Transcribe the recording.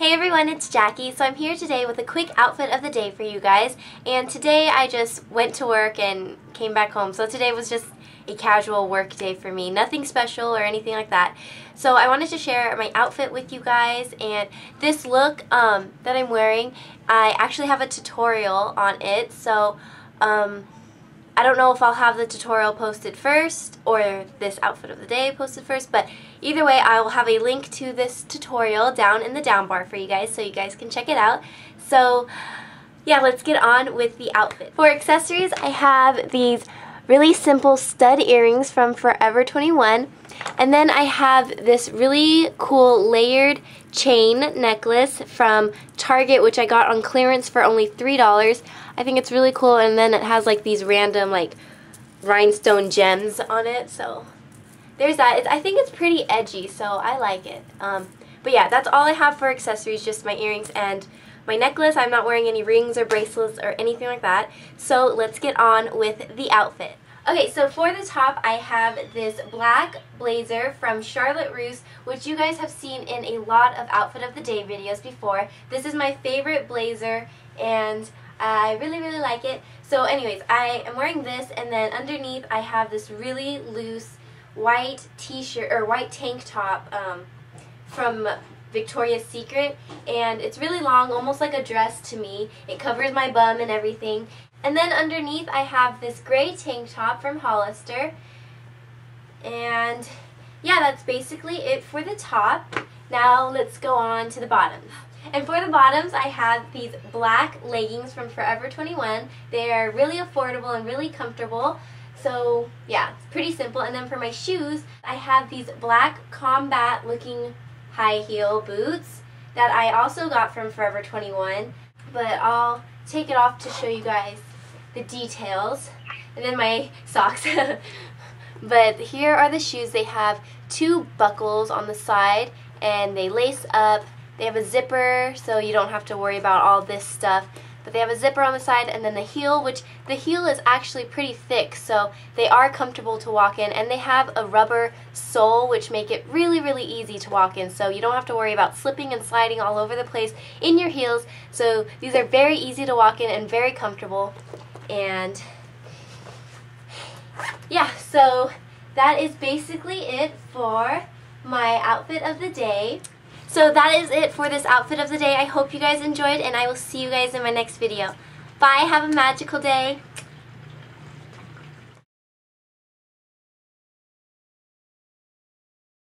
Hey everyone, it's Jackie. So I'm here today with a quick outfit of the day for you guys, and today I just went to work and came back home, so today was just a casual work day for me, nothing special or anything like that. So I wanted to share my outfit with you guys, and this look that I'm wearing, I actually have a tutorial on it, so I don't know if I'll have the tutorial posted first or this outfit of the day posted first, but either way I will have a link to this tutorial down in the down bar for you guys so you guys can check it out. So yeah, let's get on with the outfit. For accessories, I have these really simple stud earrings from Forever 21, and then I have this really cool layered chain necklace from Target, which I got on clearance for only $3. I think it's really cool, and then it has like these random like rhinestone gems on it, so there's that. I think it's pretty edgy, so I like it. But yeah, that's all I have for accessories, just my earrings and my necklace. I'm not wearing any rings or bracelets or anything like that, so let's get on with the outfit. Okay, so for the top, I have this black blazer from Charlotte Russe, which you guys have seen in a lot of outfit of the day videos before. This is my favorite blazer, and I really like it. So anyways, I am wearing this, and then underneath I have this really loose white t-shirt or white tank top from Victoria's Secret, and it's really long, almost like a dress to me. It covers my bum and everything. And then underneath I have this gray tank top from Hollister, and yeah, that's basically it for the top. Now let's go on to the bottoms. And for the bottoms, I have these black leggings from Forever 21. They are really affordable and really comfortable. So yeah, it's pretty simple. And then for my shoes, I have these black combat looking high heel boots that I also got from Forever 21, but I'll take it off to show you guys the details. And then my socks. But here are the shoes. They have two buckles on the side and they lace up. They have a zipper, so you don't have to worry about all this stuff. But they have a zipper on the side, and then the heel, which the heel is actually pretty thick, so they are comfortable to walk in, and they have a rubber sole, which make it really easy to walk in, so you don't have to worry about slipping and sliding all over the place in your heels. So these are very easy to walk in and very comfortable. And yeah, so that is basically it for my outfit of the day. So that is it for this outfit of the day. I hope you guys enjoyed, and I will see you guys in my next video. Bye, have a magical day.